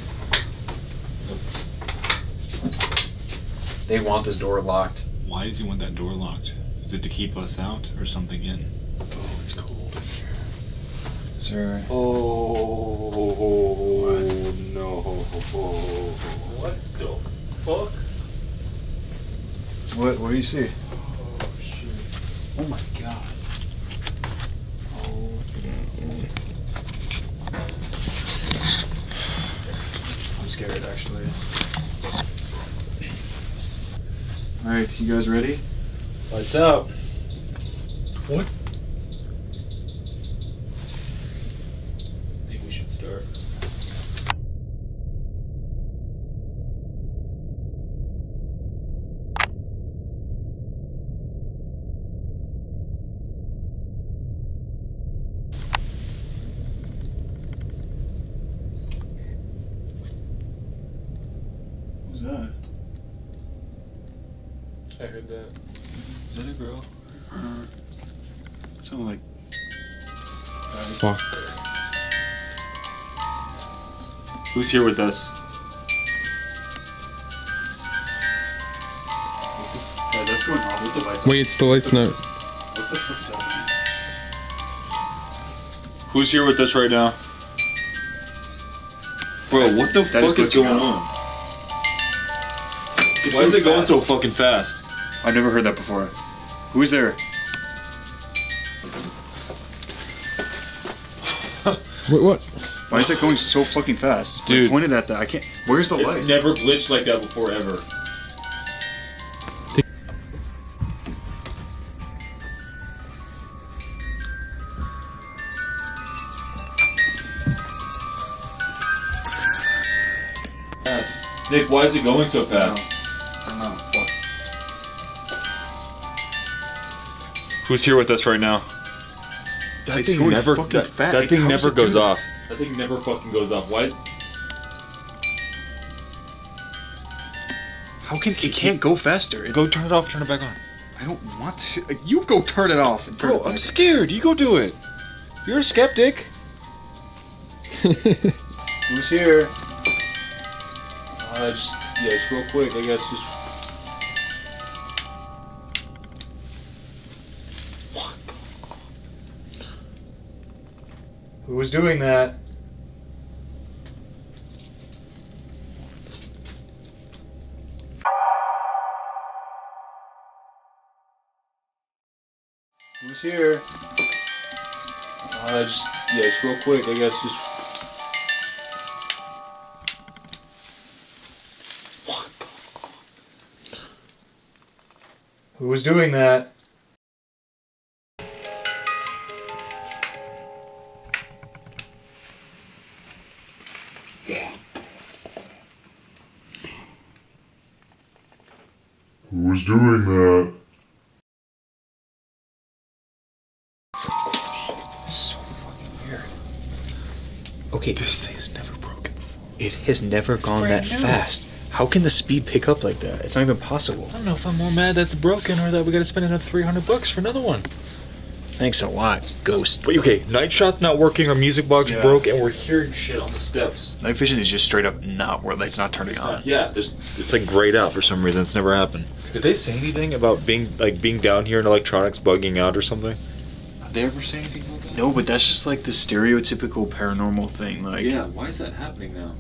at this. They want this door locked. Why does he want that door locked? Is it to keep us out or something in? Oh, it's cold in here. Sir. Oh no. What the fuck? What do you see? Oh shit. Oh my god. Oh. I'm scared actually. Alright, you guys ready? Lights out. What? I heard that. Is that a girl? It sounded like... Fuck. Who's here with us? Guys, that's going on with the lights. Wait, it's the lights now. What the fuck is happening? Who's here with us right now? Bro, what the fuck is going on? Why is it going so fucking fast? I've never heard that before. Who's there? Wait, what? Why is that going so fucking fast? Dude. Like, pointed at that. I can't. Where's the light? It's never glitched like that before, ever. Yes. Nick, why is it going so fast? Who's here with us right now? That thing never fucking fat. That thing never goes off. That thing never fucking goes off. Why? How can it can't go faster? Go turn it off. Turn it back on. I don't want to. You go turn it off. And turn it back on. I'm scared. You go do it. You're a skeptic. Who's here? Just real quick. I guess just. Who was doing that? Who's here? Just real quick, I guess just... What the fuck? Who was doing that? Who was doing that? It's so fucking weird. Okay, this thing has never broken before. It has never gone that fast. How can the speed pick up like that? It's not even possible. I don't know if I'm more mad that's broken or that we gotta spend another $300 for another one. Thanks a lot, Ghost. But okay, night shot's not working, our music box broke, and we're hearing shit on the steps. Night vision is just straight up not where it's not turning on. Yeah, it's like grayed out for some reason. It's never happened. Did they say anything about being down here and electronics bugging out or something? Did they ever say anything about that? No, but that's just like the stereotypical paranormal thing. Like, yeah, why is that happening now?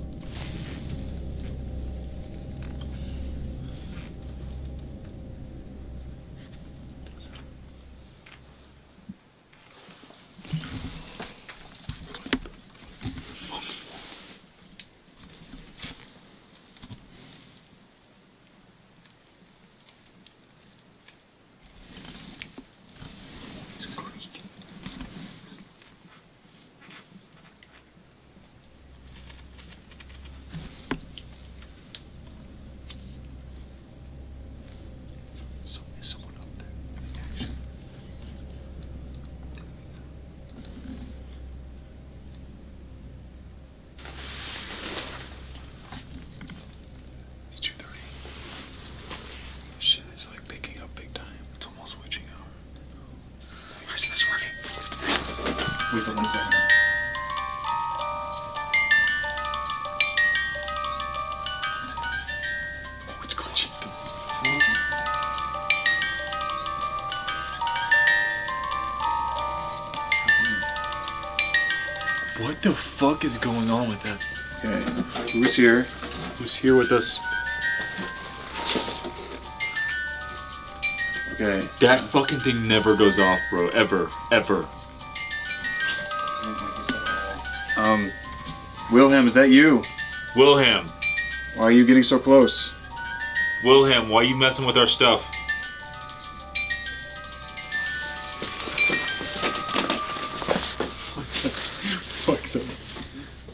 What the fuck is going on with that? Okay, who's here? Who's here with us? Okay. That fucking thing never goes off, bro. Ever. Ever. Wilhelm, is that you? Wilhelm. Why are you getting so close? Wilhelm, why are you messing with our stuff?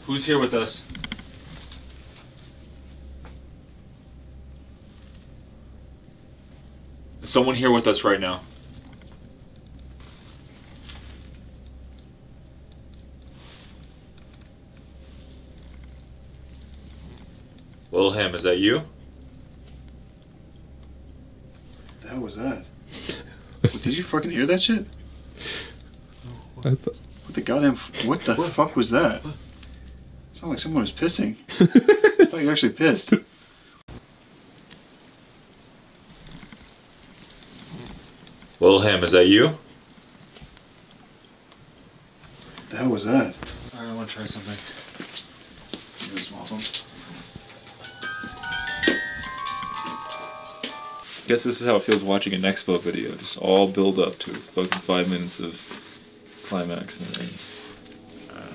Who's here with us? Is someone here with us right now? Wilhelm, is that you? What the hell was that? Did you fucking hear that shit? What the goddamn... What the fuck was that? It sounded like someone was pissing. I thought you were actually pissed. Wilhelm, is that you? What the hell was that? Alright, I want to try something. I'm gonna swap them. Guess this is how it feels watching an expo video. Just all build up to fucking 5 minutes of climax and ends.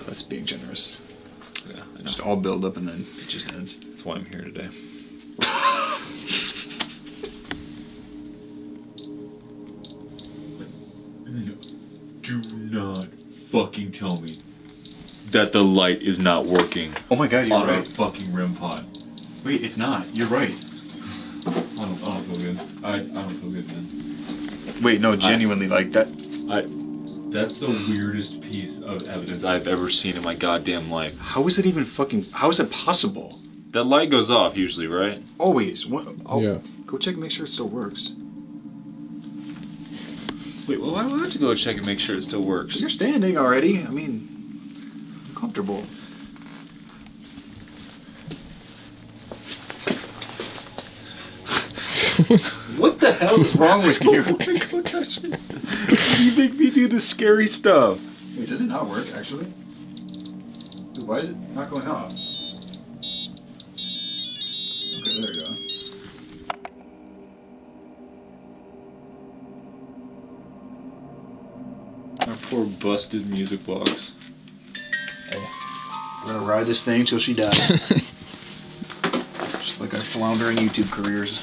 That's being generous. Yeah, just all build up and then it just ends. That's why I'm here today. Do not fucking tell me that the light is not working. Oh my god, you're right. On a fucking REM pod. Wait, it's not. You're right. I don't feel good. I don't feel good, man. Wait, no, genuinely, like that. That's the weirdest piece of evidence I've ever seen in my goddamn life. How is it even fucking... How is it possible? That light goes off usually, right? Always. What? Oh, yeah. Go check and make sure it still works. Wait, well, why do I have to go check and make sure it still works? You're standing already. I mean, I'm comfortable. What the hell is wrong with you? Go touch it. You make me do this scary stuff. Wait, does it not work, actually? Dude, why is it not going off? Okay, there you go. Our poor busted music box. Hey, we're gonna ride this thing till she dies. Just like our floundering YouTube careers.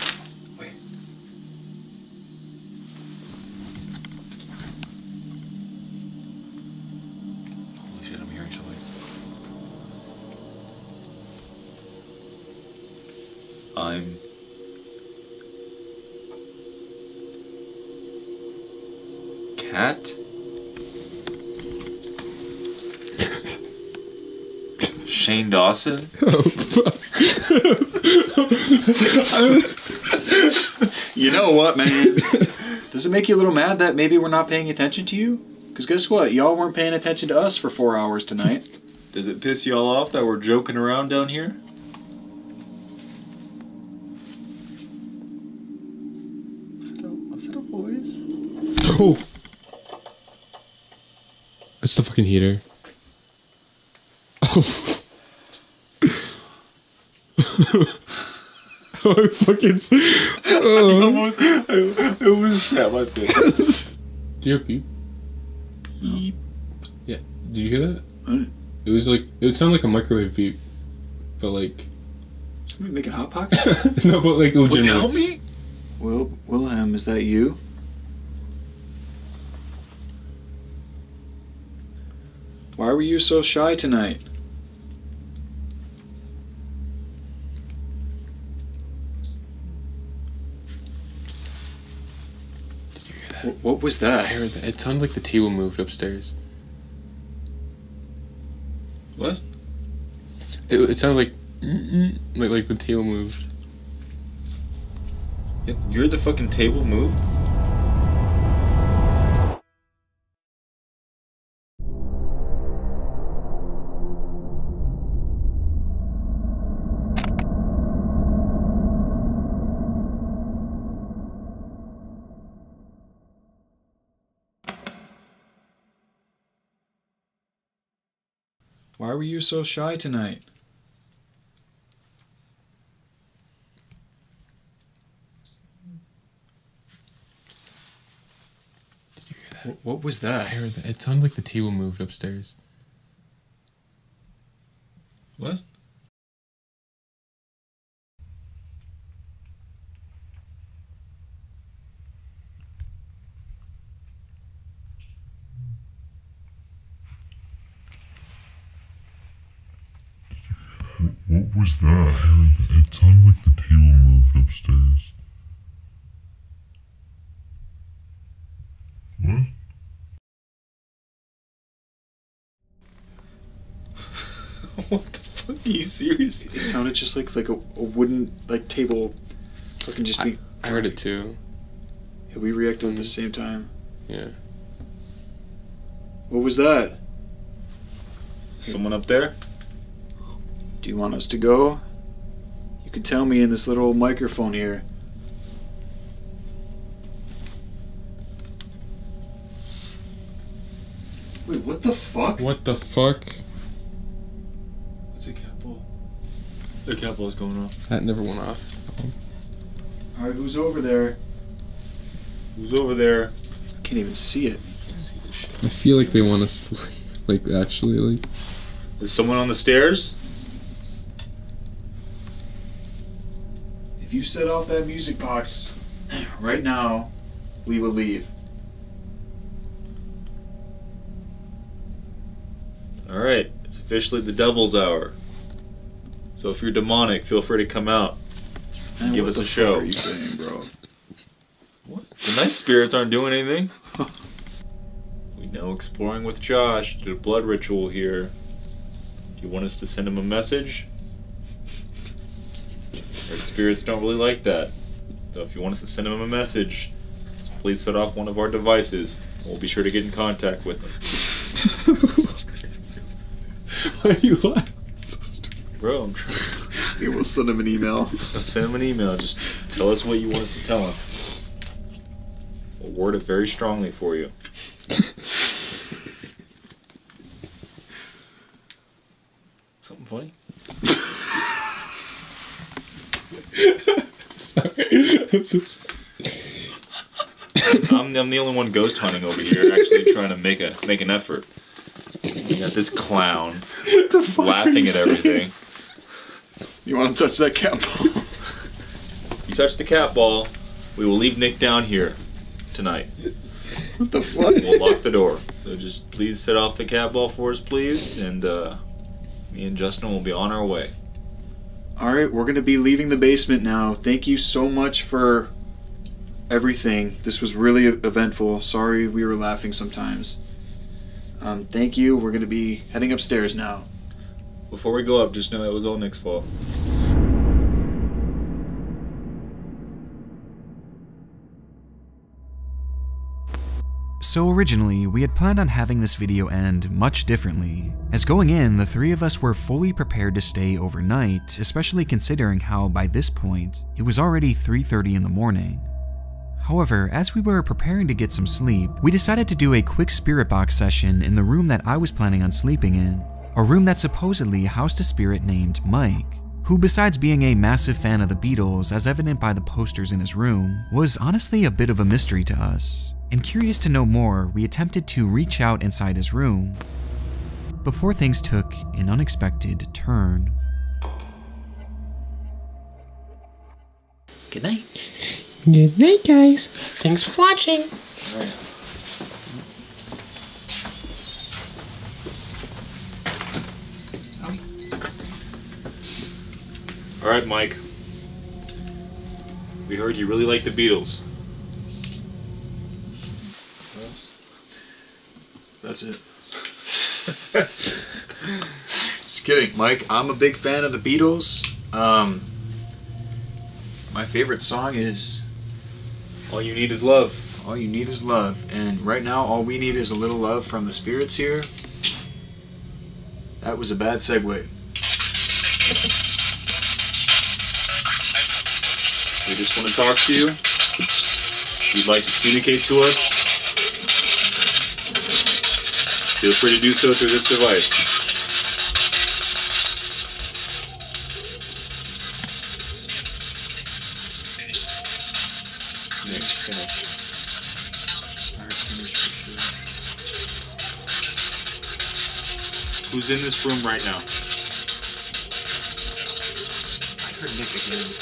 Cat? Shane Dawson? Oh, fuck. You know what, man? Does it make you a little mad that maybe we're not paying attention to you? Because guess what? Y'all weren't paying attention to us for 4 hours tonight. Does it piss y'all off that we're joking around down here? Was it a voice? Oh! It's the fucking heater. Oh. I fucking... Oh. I almost shat my face. Do you hear beep? Beep. No. Yeah, did you hear that? What? It was like, it would sound like a microwave beep, but like... Somebody making Hot Pockets? No, but like legitimately. Well, tell me? Well, Wilhelm, is that you? Why were you so shy tonight? Did you hear that? What was that? I heard that. It sounded like the table moved upstairs. What? It sounded like the table moved. You're the fucking table move? Why were you so shy tonight? What was that? I heard that. It sounded like the table moved upstairs. What? What was that? I heard that. It sounded like the table moved upstairs. What? What the fuck? Are you serious? It sounded just like a wooden like table. Fucking just be. I heard it too. Yeah, we reacted at the same time. Yeah. What was that? Someone up there? Do you want us to go? You can tell me in this little microphone here. Wait, what the fuck? What the fuck? What's a cat ball? The cat ball's going off. That never went off. Alright, who's over there? Who's over there? I can't even see it. I can't see this shit. I feel like they want us to, like actually, like... Is someone on the stairs? If you set off that music box right now, we will leave. Alright, it's officially the devil's hour. So if you're demonic, feel free to come out and give us a show. What are you saying, bro? What? The nice spirits aren't doing anything. We know Exploring with Josh did a blood ritual here. Do you want us to send him a message? Our spirits don't really like that. So if you want us to send him a message, please set off one of our devices. We'll be sure to get in contact with him. Why are you laughing? So stupid. Bro, I'm trying. We'll send him an email. Send him an email. Just tell us what you want us to tell him. We'll word it very strongly for you. Something funny? Sorry. I'm so sorry. I'm the only one ghost hunting over here, actually trying to make an effort. You got this clown laughing at everything. You want to touch that cat ball? You touch the cat ball, we will leave Nick down here tonight. What the fuck? We'll lock the door. So just please set off the cat ball for us, please, and me and Justin will be on our way. Alright, we're going to be leaving the basement now. Thank you so much for everything. This was really eventful. Sorry we were laughing sometimes. Thank you. We're going to be heading upstairs now. Before we go up, just know it was all Nick's fault. So originally, we had planned on having this video end much differently, as going in, the three of us were fully prepared to stay overnight, especially considering how by this point, it was already 3:30 in the morning. However, as we were preparing to get some sleep, we decided to do a quick spirit box session in the room that I was planning on sleeping in, a room that supposedly housed a spirit named Mike, who besides being a massive fan of the Beatles, as evident by the posters in his room, was honestly a bit of a mystery to us. And curious to know more, we attempted to reach out inside his room, before things took an unexpected turn. Good night. Good night, guys. Thanks for watching. All right. All right, Mike. We heard you really like the Beatles. That's it. Just kidding, Mike. I'm a big fan of the Beatles. My favorite song is All You Need Is Love. All You Need Is Love. And right now, all we need is a little love from the spirits here. That was a bad segue. We just want to talk to you. If you'd like to communicate to us, feel free to do so through this device. Who's in this room right now? I heard Nick again.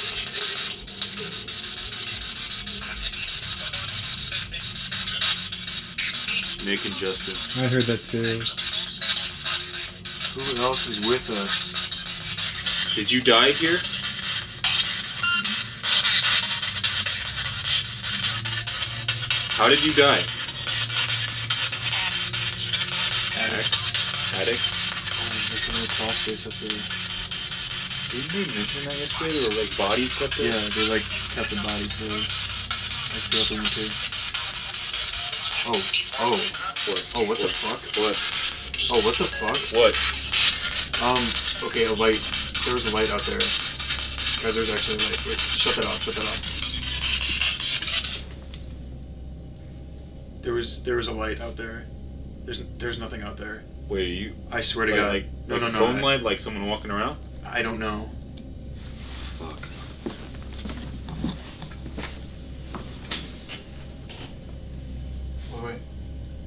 Nick and Justin. I heard that too. Who else is with us? Did you die here? How did you die? Attic. Oh, like the little crawl space up there. Didn't they mention that yesterday? There were like bodies kept there? Yeah, they like kept the bodies there. Like throughout the winter. Oh, what? Oh, what the fuck? What? Oh, what the fuck? What? Okay, a light. There was a light out there. Guys, there's actually a light. Wait, shut that off, shut that off. There was a light out there. There's nothing out there. Wait, are you? I swear to God. Like, no. Phone light, like someone walking around? I don't know. Fuck.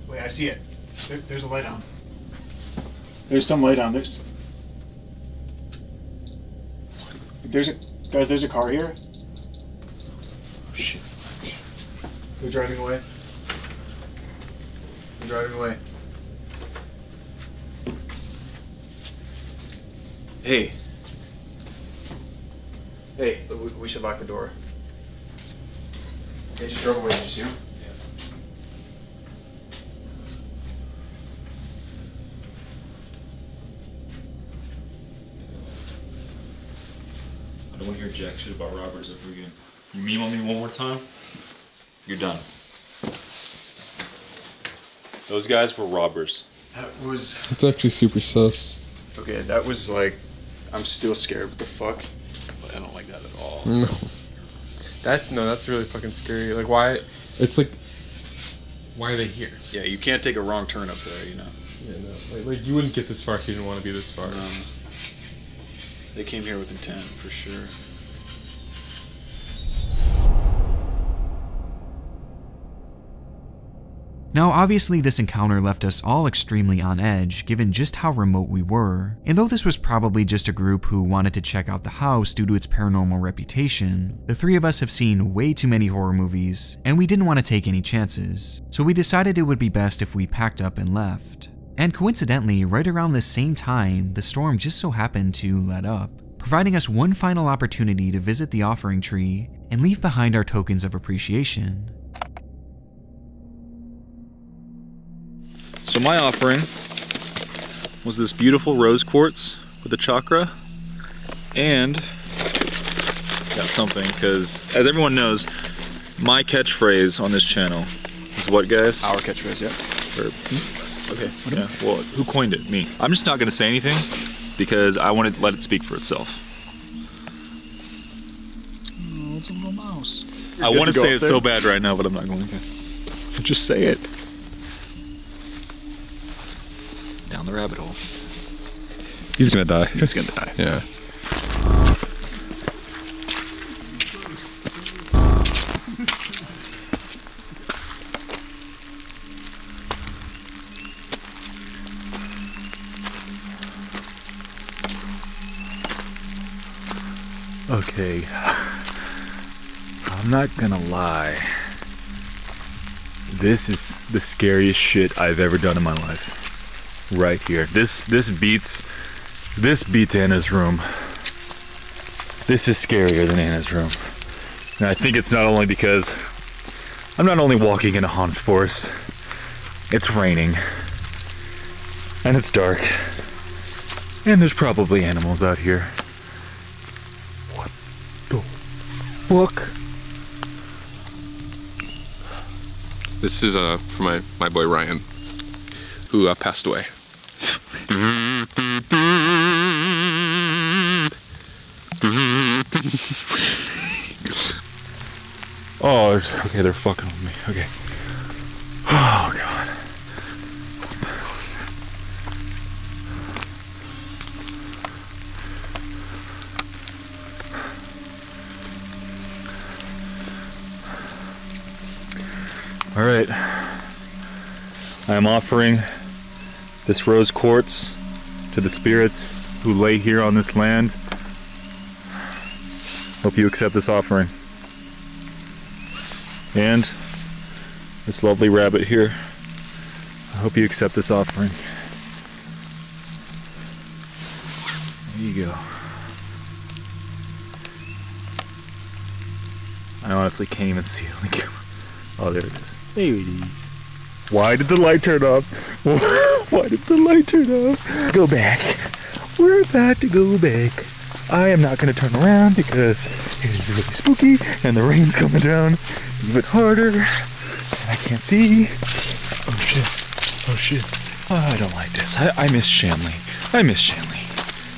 Wait, I see it. There's a light on. There's some light on. There's a car here. Oh shit. They're driving away. They're driving away. Hey. Hey, we should lock the door. They just drove away, did you see him? I don't want to hear jack shit about robbers ever again. You meme on me one more time, you're done. Those guys were robbers. That was... It's actually super sus. Okay, that was like... I'm still scared, what the fuck? I don't like that at all. No. That's really fucking scary. Like, why... It's like... Why are they here? Yeah, you can't take a wrong turn up there, you know? Yeah, no. Like you wouldn't get this far if you didn't want to be this far. No. They came here with intent, for sure. Now, obviously, this encounter left us all extremely on edge, given just how remote we were. And though this was probably just a group who wanted to check out the house due to its paranormal reputation, the three of us have seen way too many horror movies, and we didn't want to take any chances. So we decided it would be best if we packed up and left. And coincidentally, right around this same time, the storm just so happened to let up, providing us one final opportunity to visit the offering tree and leave behind our tokens of appreciation. So my offering was this beautiful rose quartz with a chakra, and got something, because as everyone knows, my catchphrase on this channel It's what, guys? Our catchphrase, yeah. Okay. Yeah. Well, who coined it? Me. I'm just not going to say anything because I want to let it speak for itself. Oh, it's a little mouse. I want to say it so bad right now, but I'm not going to. Just say it. Down the rabbit hole. He's going to die. He's going to die. Yeah. Okay, I'm not gonna lie, this is the scariest shit I've ever done in my life, right here. This beats Anna's room. This is scarier than Anna's room. And I think it's not only because I'm not only walking in a haunted forest, it's raining, and it's dark, and there's probably animals out here. Book. This is for my boy Ryan, who passed away. Oh, okay, they're fucking with me. Okay. Oh God. All right, I am offering this rose quartz to the spirits who lay here on this land. Hope you accept this offering. And this lovely rabbit here, I hope you accept this offering. There you go. I honestly can't even see it on the camera. Oh, there it is. There it is. Why did the light turn off? Why did the light turn off? Go back. We're about to go back. I am not going to turn around because it is really spooky and the rain's coming down a bit harder. And I can't see. Oh, shit. Oh, shit. Oh, I don't like this. I miss Shanley. I miss Shanley.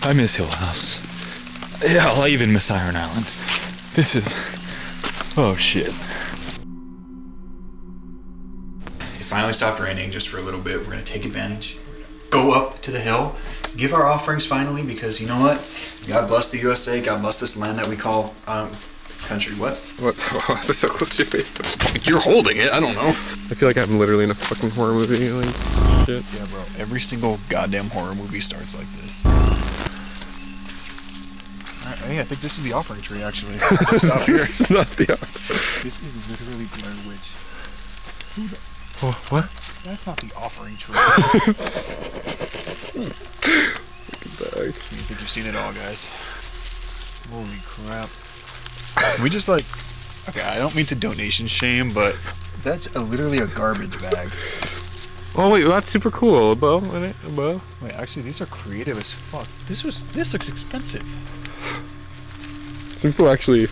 I miss Hill House. Hell, I even miss Iron Island. This is... Oh, shit. Finally stopped raining just for a little bit. We're gonna take advantage. We're gonna go up to the hill, give our offerings finally, because you know what? God bless the USA. God bless this land that we call country. What? What? Oh, is this so close to your face? You're holding it. I don't know. I feel like I'm literally in a fucking horror movie. Like shit. Yeah, bro. Every single goddamn horror movie starts like this. Hey, I think this is the offering tree, actually. This is not the offering. This is literally Blair Witch. Who the? Oh, what? That's not the offering tree. Look at that. I think you've seen it all, guys. Holy crap. We just like... Okay, I don't mean to donation shame, but... That's literally a garbage bag. Oh, wait, well, that's super cool. Well, wait, actually, these are creative as fuck. This looks expensive. Some people actually...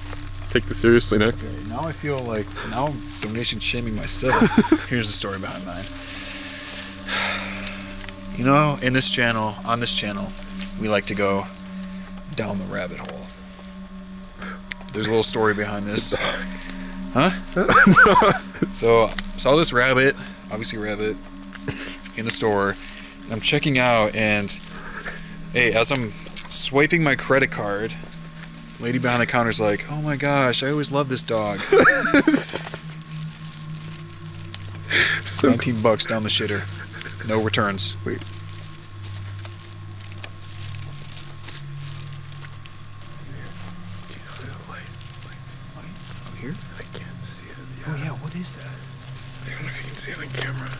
Take this seriously, Nick. Okay, now I feel like, now I'm donation shaming myself. Here's the story behind mine. You know, in this channel, on this channel, we like to go down the rabbit hole. There's a little story behind this. Huh? So, saw this rabbit, obviously rabbit, in the store. And I'm checking out and, hey, as I'm swiping my credit card, lady behind the counter's like, oh my gosh, I always love this dog. So 19 bucks down the shitter. No returns. Wait. Over here? I can't see it. Yeah. Oh yeah, what is that? I don't know if you can see it on camera.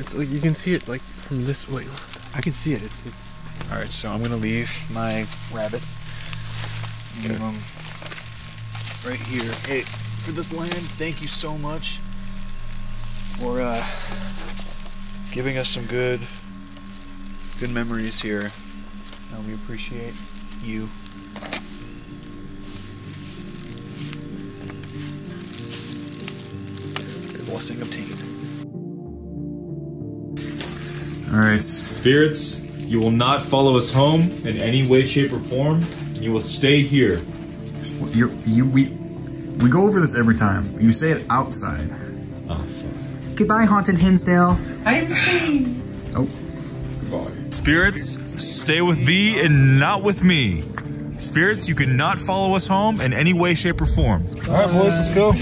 It's like you can see it like from this way. I can see it. It's Alright, so I'm going to leave my rabbit. Leave him right here. Hey, for this land, thank you so much for giving us some good memories here. We appreciate you. Blessing obtained. Alright. Spirits, you will not follow us home in any way, shape, or form. You will stay here. We go over this every time. You say it outside. Oh, fuck. Goodbye, haunted Hinsdale. I'm saying. Oh. Goodbye. Spirits, stay with thee and not with me. Spirits, you cannot follow us home in any way, shape, or form. Alright, boys, let's go.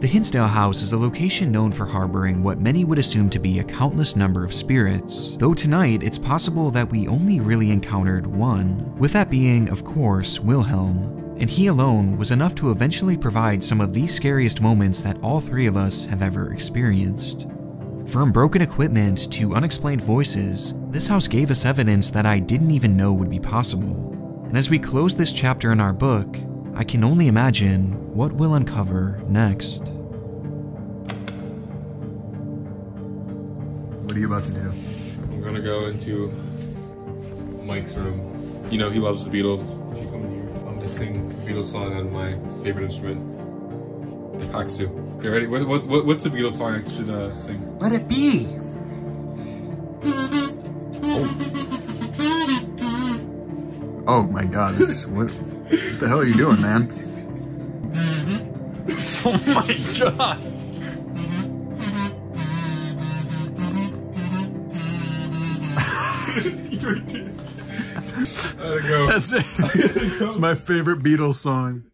The Hinsdale House is a location known for harboring what many would assume to be a countless number of spirits, though tonight it's possible that we only really encountered one, with that being, of course, Wilhelm, and he alone was enough to eventually provide some of the scariest moments that all three of us have ever experienced. From broken equipment to unexplained voices, this house gave us evidence that I didn't even know would be possible, and as we close this chapter in our book, I can only imagine what we'll uncover next. What are you about to do? I'm gonna go into Mike's room. You know, he loves the Beatles. If you come in here, I'm gonna sing the Beatles song on my favorite instrument, the kazoo. Okay, ready? What's the Beatles song I should sing? Let it be! Oh, oh my god, this is what? What the hell are you doing, man? Oh my god! You're dead. I gotta go. That's it. It's my favorite Beatles song.